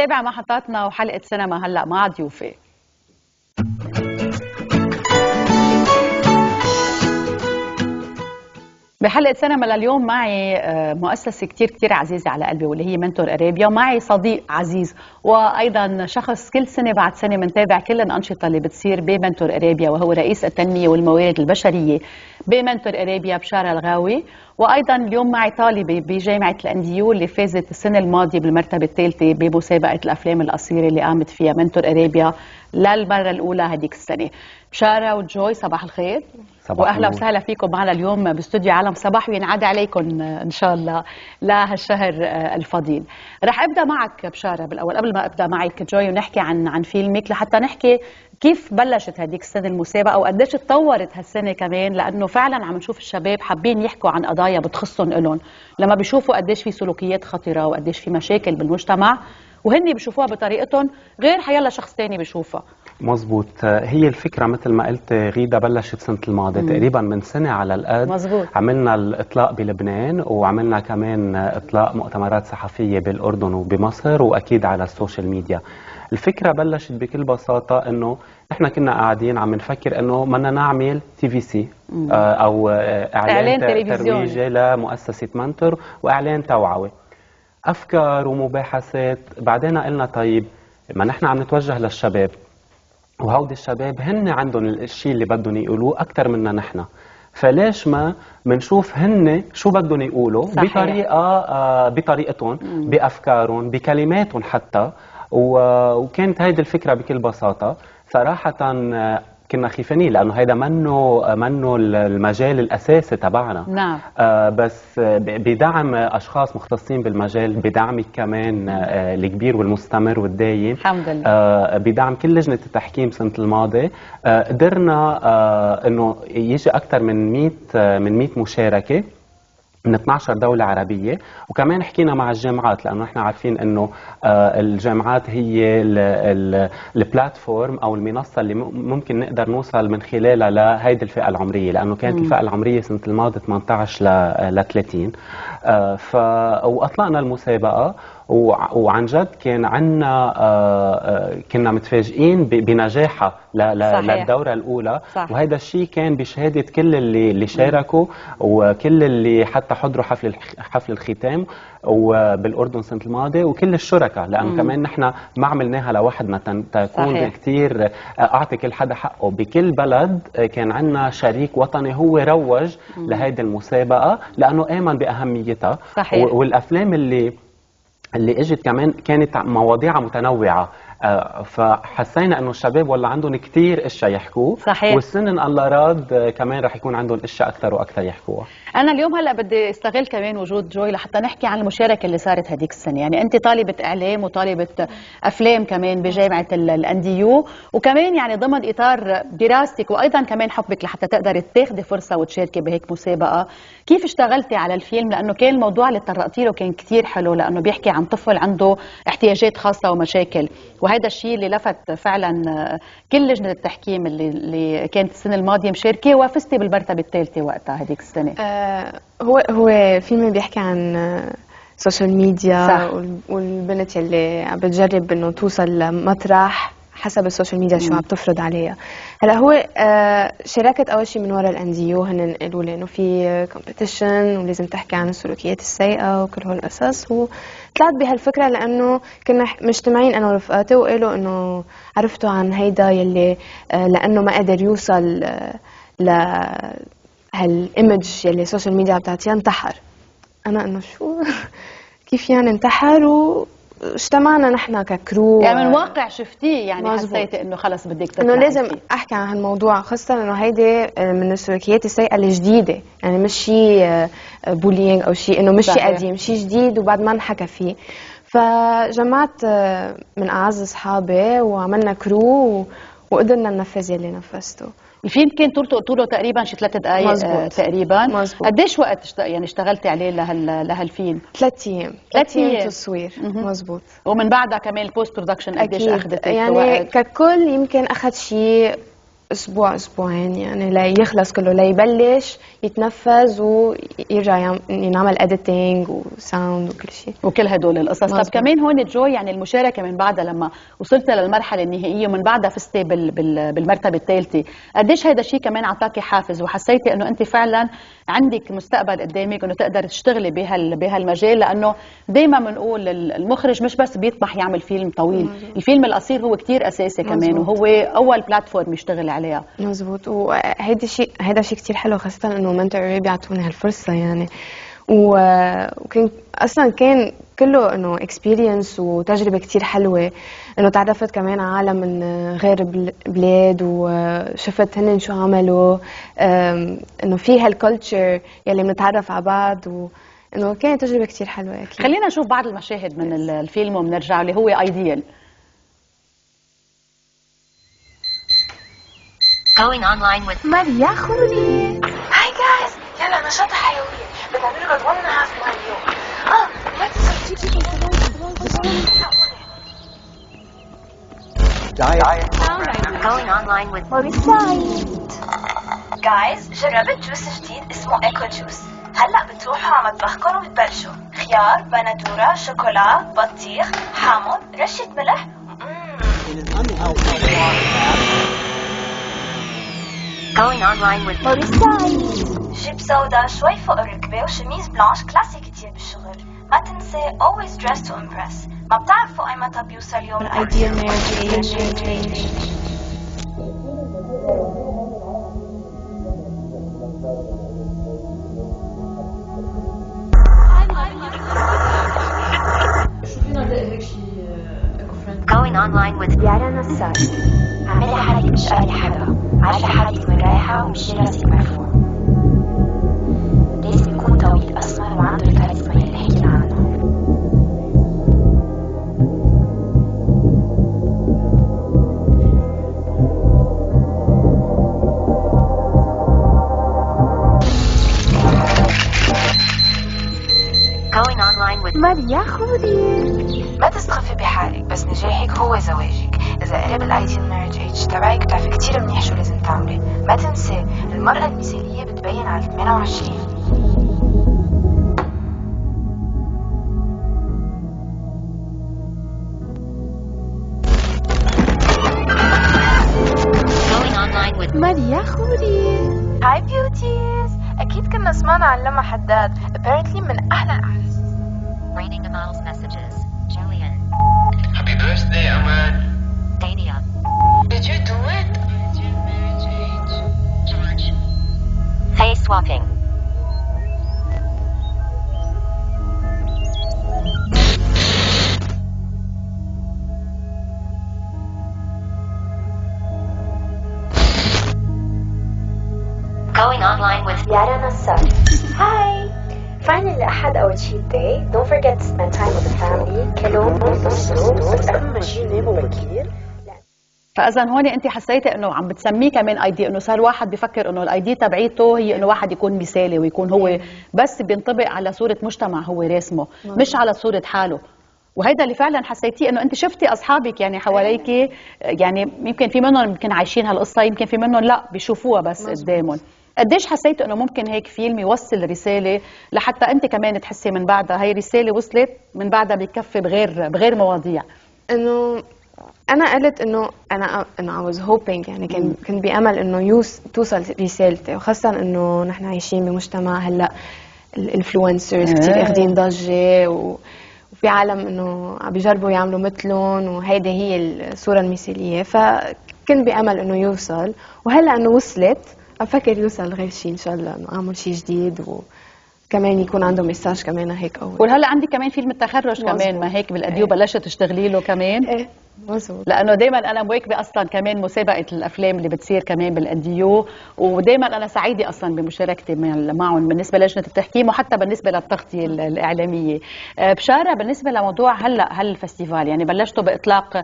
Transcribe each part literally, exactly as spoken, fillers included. نتابع محطاتنا وحلقة سينما هلأ مع ضيوفي. بحلقة سينما لليوم معي مؤسسة كتير كتير عزيزة على قلبي واللي هي منتور أرابيا، معي صديق عزيز وأيضا شخص كل سنة بعد سنة منتابع كل الأنشطة اللي بتصير بمنتور أرابيا، وهو رئيس التنمية والموارد البشرية بمنتور أرابيا بشارة الغاوي. وأيضا اليوم معي طالبة بجامعة الأنديو اللي فازت السنة الماضية بالمرتبة الثالثة بمسابقة الأفلام القصيرة اللي قامت فيها منتور أرابيا للمرة الأولى هديك السنة. بشارة وجوي صباح الخير، واهلا وسهلا فيكم معنا اليوم باستوديو عالم صباح، وينعاد عليكم ان شاء الله لهالشهر الفضيل. رح ابدا معك بشاره بالاول قبل ما ابدا معك جوي ونحكي عن عن فيلمك، لحتى نحكي كيف بلشت هذيك السنه المسابقه وقديش تطورت هالسنه كمان، لانه فعلا عم نشوف الشباب حابين يحكوا عن قضايا بتخصهم الهم، لما بيشوفوا قديش في سلوكيات خطيره وقديش في مشاكل بالمجتمع وهن بيشوفوها بطريقتهم غير حيلا شخص ثاني بيشوفها. مظبوط، هي الفكره مثل ما قلت غيدا بلشت سنه الماضيه تقريبا من سنه على القد. مزبوط. عملنا الاطلاق بلبنان وعملنا كمان اطلاق مؤتمرات صحفيه بالاردن وبمصر واكيد على السوشيال ميديا. الفكره بلشت بكل بساطه انه احنا كنا قاعدين عم نفكر انه بدنا نعمل تي في سي او اعلان, إعلان ترويجي لمؤسسه منتور واعلان توعوي، افكار ومباحثات. بعدين قلنا طيب ما نحن عم نتوجه للشباب وهودي الشباب هن عندهم الشيء اللي بدهم يقولوه اكثر منا نحن، فليش ما منشوف هن شو بدهم يقولوا بطريقه آه بطريقتهم بافكارهم بكلماتهم حتى. وكانت هيدي الفكره بكل بساطه. صراحه كنا خيفانين لانه هيدا منه منه المجال الاساسي تبعنا. نعم. آه بس بدعم اشخاص مختصين بالمجال، بدعمك كمان آه الكبير والمستمر والدايم الحمد لله، آه بدعم كل لجنه التحكيم سنه الماضي آه قدرنا آه انه يجي اكثر من مية آه من مية مشاركه من اثنعش دولة عربية. وكمان حكينا مع الجامعات لأنه نحن عارفين أنه الجامعات هي البلاتفورم أو المنصة اللي ممكن نقدر نوصل من خلالها لهيدي الفئة العمرية، لأنه كانت الفئة العمرية سنة الماضي ثمانية عشر لثلاثين. ف وأطلقنا المسابقة وعن جد كان عنا كنا متفاجئين بنجاحها للدوره الاولى. صح. وهذا الشيء كان بشهاده كل اللي اللي شاركوا وكل اللي حتى حضروا حفل حفل الختام وبالاردن سنه الماضيه وكل الشركاء، لانه كمان نحن ما عملناها لوحدنا تكون كثير اعطي كل حدا حقه. بكل بلد كان عندنا شريك وطني هو روج لهيدي المسابقه لانه امن باهميتها. صحيح. والافلام اللي اللي اجت كمان كانت مواضيع متنوعه، فحسينا انه الشباب والله عندهم كثير اشياء يحكوه. صحيح. والسنن الله راد كمان رح يكون عندهم اشياء اكثر واكثر يحكوها. انا اليوم هلا بدي استغل كمان وجود جوي لحتى نحكي عن المشاركه اللي صارت هديك السنه، يعني انت طالبه اعلام وطالبه افلام كمان بجامعه الانديو، وكمان يعني ضمن اطار دراستك وايضا كمان حبك لحتى تقدري تاخذي فرصه وتشاركي بهيك مسابقه. كيف اشتغلتي على الفيلم؟ لانه كان الموضوع اللي تطرقتي له كان كثير حلو، لانه بيحكي عن طفل عنده احتياجات خاصه ومشاكل، وهذا الشيء اللي لفت فعلا كل لجنه التحكيم اللي, اللي كانت السنه الماضيه مشاركه، وفزتي بالمرتبه الثالثه وقتها هذيك السنه. آه هو هو فيلم بيحكي عن السوشيال ميديا والبنت اللي عم بتجرب انه توصل لمطرح حسب السوشيال ميديا شو عم تفرض عليها. هلا هو آه شاركت اول شيء من وراء الانديو، هن قالوا لي انه في كومبيتيشن ولازم تحكي عن السلوكيات السيئه وكل هالقصص، وطلعت بهالفكره لانه كنا مجتمعين انا ورفقاتي وقالوا انه عرفتوا عن هيدا يلي آه لانه ما قدر يوصل آه لهالايمج يلي السوشيال ميديا عم تعطيها انتحر. انا انه شو كيف يعني انتحر؟ و اجتمعنا نحن ككرو يعني من واقع شفتيه يعني حسيتي انه خلص بدك تطلعي انه لازم فيه. احكي عن هالموضوع خاصه انه هيدي من السلوكيات السيئه الجديده، يعني مش شيء بولينج او شيء انه مش شيء قديم، شيء جديد وبعد ما انحكى فيه. فجمعت من اعز اصحابي وعملنا كرو وقدرنا ننفذ يلي نفذته. الفيلم كان طولته طوله تقريبا شي ثلاث دقائق. مزبوط. تقريبا. مزبوط. قديش وقت اشت... يعني اشتغلتي عليه لهال لهالفيلم؟ ثلاث ايام. ثلاث ايام تصوير. مزبوط. ومن بعدها كمان البوست برودكشن قديش اخذت؟ يعني وقت؟ ككل يمكن اخذ شيء اسبوع اسبوعين يعني ليخلص كله، ليبلش يتنفذ ويرجع ينعمل اديتنج وساوند وكل شيء وكل هدول القصص. طب كمان هون جو يعني المشاركه من بعدها لما وصلت للمرحله النهائيه ومن بعدها فزتي بالمرتبه الثالثه، قديش هذا الشيء كمان اعطاكي حافز وحسيتي انه انت فعلا عندك مستقبل قدامك انه تقدري تشتغلي بهال بهالمجال؟ لانه دائما بنقول المخرج مش بس بيطمح يعمل فيلم طويل، مزبوط. الفيلم القصير هو كثير اساسي كمان مزبوط. وهو اول بلاتفورم يشتغل عليها مزبوط، وهيدا شيء هيدا شيء كثير حلو، خاصه انه منتور عربي عطوني هالفرصه يعني، وكان اصلا كان كله انه اكسبيرينس وتجربه كثير حلوه، انه تعرفت كمان على عالم من غير بلاد وشفت هن شو عملوا، انه في هالكلتشر يلي بنتعرف على بعض، وانه كانت تجربه كثير حلوه. اكيد خلينا نشوف بعض المشاهد من الفيلم وبنرجع اللي هو ايديال. Going online with Maria Khoury. Hi guys. يلا نشاط حيوي. بتعملوا جدولنا half مع اليوم. اه let's keep it going. Diet. Going online with Maria. Guys جربت جوس جديد اسمه ايكو جوس. هلا بتروحوا على مطبخكم وبتبلشوا خيار، بندوره، شوكولا، بطيخ، حامض، رشه ملح. Going online with Maurice. جيب سودا شوي فوق الركبة وشميز بلانش كلاسيك كتير بالشغل. ما تنسي always dress to impress. ما بتعرفوا أي متى بيوصل يوم الأيديال marriage. Going online with Yara Nassar. عملي حالك مش قابل حدا، عايشة حالك مريحة ومشي راسك مرفوع. لازم يكون طويل أسمر وعنده الكاريزما اللي حكينا عنها. Going online with مريم خوري. ما تستخفي بحالك، بس نجاحك هو زواجك. إذا قرب الأيديال مارج إيج تبعك بتعرفي كتير منيح شو لازم تعملي. ما تنسي المرأة المثالية بتبين على ثمانية وعشرين. Going online with مريم خوري. Hi beauties. أكيد كنا سمعنا عن لما حداد، apparently من أحلى الأعراس. Reading the model's messages. Julian. Happy birthday, Aman. Dania. Did you do it? George. Face swapping. Going online with Yara Nassar. Hi. Finally, الأحد or cheat day. Don't forget to spend time with the family. كلهم بيصوموا. أهم شيء ناموا بكير. فاذا هون انت حسيتي انه عم بتسميه كمان اي دي، انه صار واحد بفكر انه الاي دي تبعيته هي انه واحد يكون مثالي ويكون هو بس بينطبق على صوره مجتمع هو راسمه، مش على صوره حاله. وهيدا اللي فعلا حسيتيه انه انت شفتي اصحابك يعني حواليكي، يعني يمكن في منهم يمكن عايشين هالقصه، يمكن في منهم لا بيشوفوها بس قدامهم. قديش حسيتي انه ممكن هيك فيلم يوصل رساله لحتى انت كمان تحسي من بعدها هي رساله وصلت، من بعدها بيكفي بغير بغير مواضيع؟ انه أنا قلت إنه أنا إنه I was hoping يعني كان كنت بأمل إنه يوص توصل رسالتي، وخاصة إنه نحن عايشين بمجتمع هلا الانفلونسرز كتير أخدين ضجة، وفي عالم إنه عم بيجربوا يعملوا مثلهم، وهيدي هي الصورة المثالية، فكنت بأمل إنه يوصل، وهلا إنه وصلت عم بفكر يوصل غير شيء إن شاء الله، إنه أعمل شيء جديد و كمان يكون عنده مساج كمان هيك قوي. وهلا عندي كمان فيلم التخرج كمان ما هيك بالأديو ايه. بلشت تشتغلي له كمان؟ ايه مظبوط، لانه دائما انا مواكبه اصلا كمان مسابقه الافلام اللي بتصير كمان بالأديو، ودائما انا سعيده اصلا بمشاركتي معهم بالنسبه للجنه التحكيم وحتى بالنسبه للتغطيه الاعلاميه. بشاره، بالنسبه لموضوع هلا هالفستيفال يعني بلشتوا باطلاق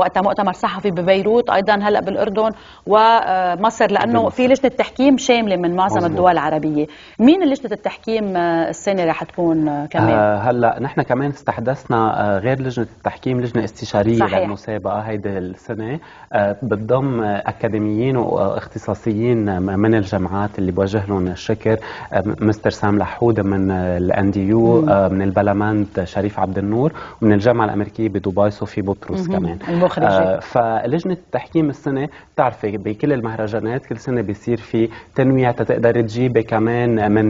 وقتها مؤتمر صحفي ببيروت، ايضا هلا بالاردن ومصر، لانه في لجنه تحكيم شامله من معظم مزبوط. الدول العربيه. مين لجنه التحكيم السنه رح تكون كمان؟ آه هلا نحن كمان استحدثنا غير لجنه التحكيم لجنه استشاريه مسابقة هيدا السنة بتضم أكاديميين واختصاصيين من الجامعات اللي بوجه لهم الشكر، مستر سام لحود من الأنديو، من البلمند شريف عبد النور، ومن الجامعة الأمريكية بدبي صوفي بطرس كمان المخرجة. فلجنة تحكيم السنة بتعرفي بكل المهرجانات كل سنة بيصير في تنويع تقدر تجيبي كمان من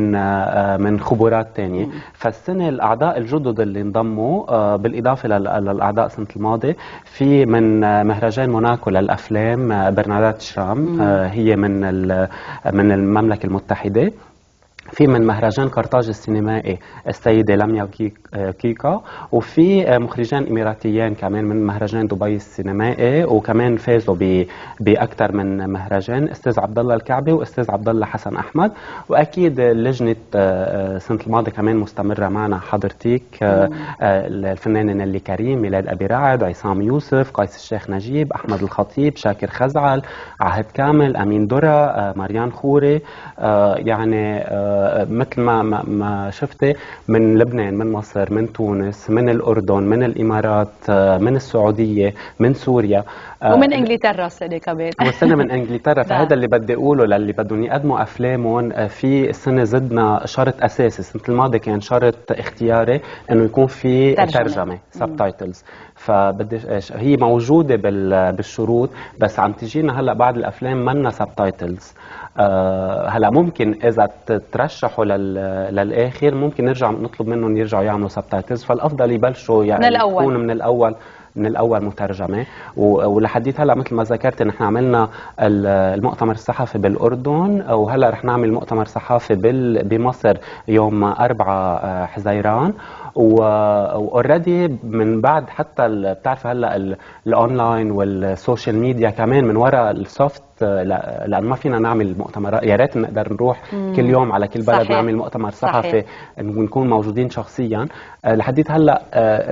من خبرات ثانية، فالسنة الأعضاء الجدد اللي انضموا بالإضافة للأعضاء سنة الماضي في من مهرجان موناكو للأفلام برنادات شرام هي من من المملكة المتحدة، في من مهرجان قرطاج السينمائي السيدة لاميا كيكا، وفي مخرجان إماراتيين كمان من مهرجان دبي السينمائي وكمان فازوا بأكثر من مهرجان، أستاذ عبد الله الكعبي وأستاذ عبد الله حسن أحمد. وأكيد لجنة سنة الماضي كمان مستمرة معنا حضرتك الفنانين اللي كريم، ميلاد أبي رعد، عصام يوسف، قيس الشيخ نجيب، أحمد الخطيب، شاكر خزعل، عهد كامل، أمين درة، مريم خوري، يعني مثل ما ما شفتي من لبنان، من مصر، من تونس، من الأردن، من الإمارات، من السعودية، من سوريا، ومن انجلترا السنه كمان والسنه من انجلترا. فهذا اللي بدي اقوله للي بدهم يقدموا افلامهم، في السنه زدنا شرط اساسي، السنه الماضيه كان شرط اختياري انه يكون في ترجمه سب تايتلز، فبدي هي موجوده بالشروط، بس عم تجينا هلا بعض الافلام منا سب تايتلز. أه هلا ممكن اذا ترشحوا للاخر ممكن نرجع نطلب منهم يرجعوا يعملوا سب تايتلز، فالافضل يبلشوا يعني يكونوا من الاول من الاول مترجمه. ولحديت هلا مثل ما ذكرت نحن عملنا المؤتمر الصحفي بالاردن، وهلا رح نعمل مؤتمر صحفي بمصر يوم أربعة حزيران، واوريدي من بعد حتى بتعرف هلا الاونلاين والسوشيال ميديا كمان من وراء السوفت، لأن ما فينا نعمل مؤتمرات، يا ريت نقدر نروح مم. كل يوم على كل بلد صحيح. نعمل مؤتمر صحفي ونكون موجودين شخصيا. لحديت هلا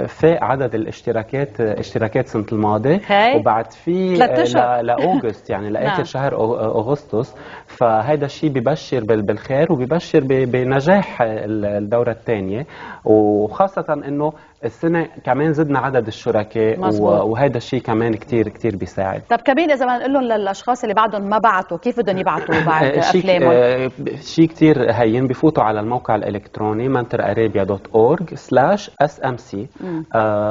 فاق عدد الاشتراكات اشتراكات سنة الماضي هاي. وبعد في لاوغست يعني لاخر شهر اغسطس، فهذا الشيء ببشر بالخير وببشر بنجاح الدورة الثانية، وخاصة انه السنة كمان زدنا عدد الشركاء، وهذا الشيء كمان كثير كثير بيساعد. طب كمان إذا بدنا نقول لهم للأشخاص اللي بعدهم ما بعتوا كيف بدهم يبعتوا بعد أفلامهم؟ شيء كثير هين، بفوتوا على الموقع الإلكتروني منتور أرابيا دوت أورغ سلاش إس إم سي،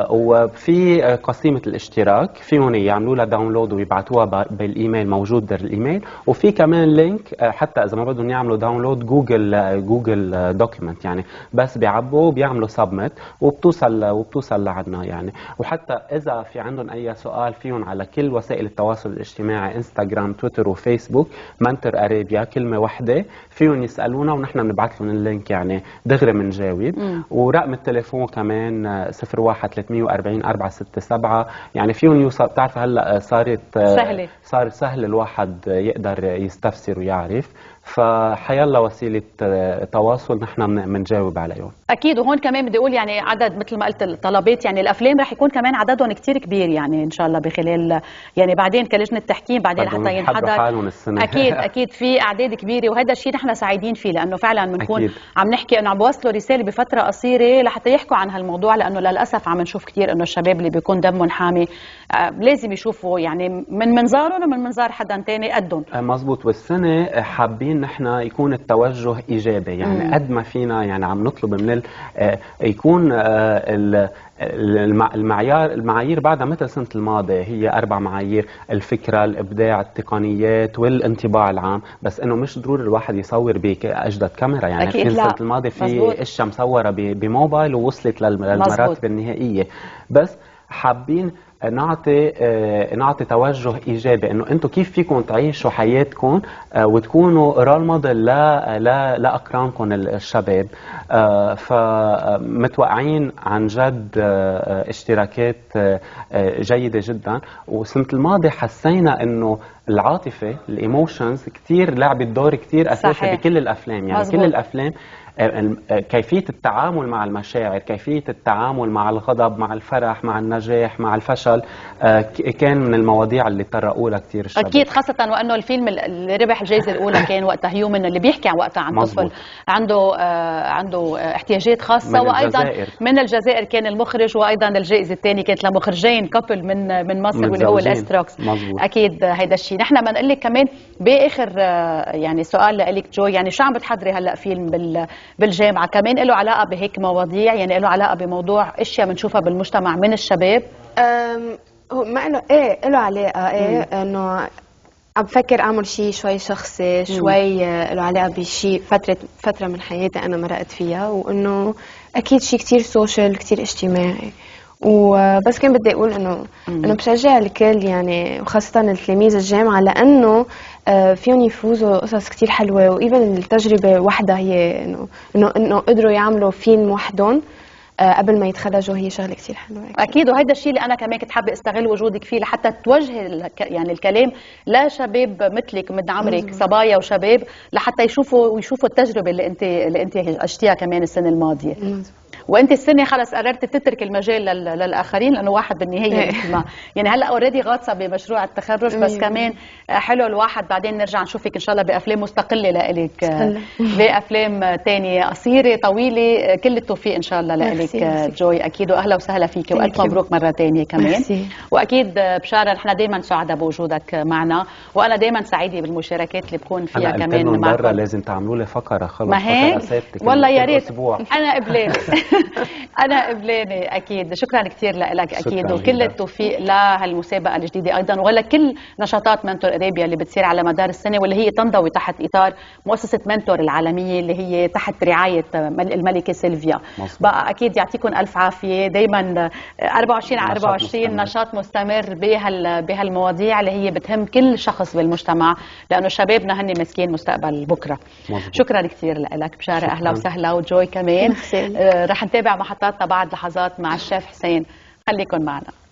وفي قسيمة الاشتراك فيهم يعملوا لها داونلود ويبعتوها بالإيميل، موجود در الإيميل، وفي كمان لينك حتى إذا ما بدهم يعملوا داونلود جوجل جوجل دوكيمنت، يعني بس بيعبوا بيعملوا سبمت وبتوصل وبتوصل لعنا يعني. وحتى إذا في عندهم أي سؤال فيهم على كل وسائل التواصل الاجتماعي إنستغرام تويتر وفيسبوك منتور أرابيا كلمة واحدة، فيهم يسألونا ونحن بنبعث لهم اللينك يعني دغري بنجاوب. ورقم التليفون كمان صفر واحد ثلاثمية وأربعين أربعمية سبعة وستين، يعني فيهم يوصل. بتعرف هلا صارت سهلة، صار سهل الواحد يقدر يستفسر ويعرف، فحيالله وسيله تواصل نحن بنجاوب عليهم. اكيد. وهون كمان بدي اقول يعني عدد مثل ما قلت الطلبات يعني الافلام رح يكون كمان عددهم كثير كبير، يعني ان شاء الله بخلال يعني بعدين كلجنه تحكيم بعدين حتى ينحضر اكيد اكيد في اعداد كبيره، وهذا الشيء نحن سعيدين فيه لانه فعلا بنكون عم نحكي انه عم بوصلوا رساله بفتره قصيره لحتى يحكوا عن هالموضوع، لانه للاسف عم نشوف كثير انه الشباب اللي بيكون دمهم حامي لازم يشوفوا يعني من منظارهم ومن منظار حدا ثاني قدهم. مزبوط. والسنه حابين نحن يكون التوجه ايجابي، يعني قد ما فينا يعني عم نطلب من يكون المعيار المعايير بعدها مثل سنه الماضي، هي اربع معايير: الفكره، الابداع، التقنيات، والانطباع العام، بس انه مش ضروري الواحد يصور باجدد كاميرا، يعني في سنه الماضي في اشياء مصوره بموبايل ووصلت للمراتب النهائيه، بس حابين نعطي نعطي توجه ايجابي انه انتم كيف فيكم تعيشوا حياتكم وتكونوا رول موديل لا لاقرانكم الشباب. فمتوقعين عن جد اشتراكات جيده جدا. والسنه الماضيه حسينا انه العاطفه الايموشنز كثير لعبت دور كثير اساسي بكل الافلام، يعني مزبوط. كل الافلام كيفية التعامل مع المشاعر، كيفية التعامل مع الغضب، مع الفرح، مع النجاح، مع الفشل، كان من المواضيع اللي طرقوا لها كثير الشباب. أكيد، خاصة وأنه الفيلم اللي ربح الجائزة الأولى كان وقتها هيومن، اللي بيحكي عن وقتها عن طفل عنده عنده احتياجات خاصة، من وأيضا الجزائر. من الجزائر كان المخرج، وأيضا الجائزة الثانية كانت لمخرجين كابل من من مصر واللي هو الاستروكس. مزبوط. أكيد هيدا الشيء. نحن بنقول لك كمان بآخر يعني سؤال لك جوي، يعني شو عم بتحضري هلا فيلم بال بالجامعة كمان له علاقة بهيك مواضيع، يعني له علاقة بموضوع اشياء بنشوفها بالمجتمع من الشباب؟ أم ما انه ايه له علاقة، ايه انه عم بفكر اعمل شيء شوي شخصي، شوي له علاقة بشيء فترة فترة من حياتي انا مرقت فيها، وانه اكيد شيء كثير سوشيال، كثير اجتماعي. وبس كان بدي اقول انه انه بشجع الكل يعني، وخاصه التلاميذ الجامعه، لانه فيهم يفوزوا قصص كثير حلوه، وايفن التجربه وحده هي انه انه قدروا يعملوا فيلم وحدهم قبل ما يتخرجوا، هي شغله كثير حلوه. اكيد, أكيد وهذا الشيء اللي انا كمان كنت حابه استغل وجودك فيه لحتى توجهي يعني الكلام لشباب مثلك من عمرك، صبايا وشباب، لحتى يشوفوا ويشوفوا التجربه اللي انت اللي انت عشتيها كمان السنه الماضيه. مزبوط. وانت السنه خلص قررت تترك المجال للاخرين، لانه واحد بالنهايه ما يعني هلا اوريدي غاطسه بمشروع التخرج، بس كمان حلو الواحد بعدين نرجع نشوفك ان شاء الله بافلام مستقله لإلك، بافلام ثانيه قصيره طويله. كل التوفيق ان شاء الله لإلك جوي، اكيد، واهلا وسهلا فيك، والف مبروك مره ثانيه كمان. واكيد بشاره، نحن دائما سعداء بوجودك معنا، وانا دائما سعيده بالمشاركات اللي بكون فيها كمان معك. مره لازم تعملوا لي فقره خلص فقراتك، والله يا ريت، انا قبلانه أنا قبلانة أكيد. شكرا كثير لك، أكيد، وكل التوفيق لهالمسابقة الجديدة أيضا، ولكل نشاطات منتور أرابيا اللي بتصير على مدار السنة، واللي هي تنضوي تحت إطار مؤسسة منتور العالمية اللي هي تحت رعاية الملكة سيلفيا. مصر. بقى أكيد يعطيكم ألف عافية، دايما أربعة وعشرين على أربعة وعشرين نشاط مستمر بهال بهالمواضيع اللي هي بتهم كل شخص بالمجتمع، لأنه شبابنا هن مسكين مستقبل بكرة. مصر. شكرا كثير لك بشارة، أهلا وسهلا. وجوي كمان رح نتابع محطاتنا بعد لحظات مع الشيف حسين، خليكن معنا.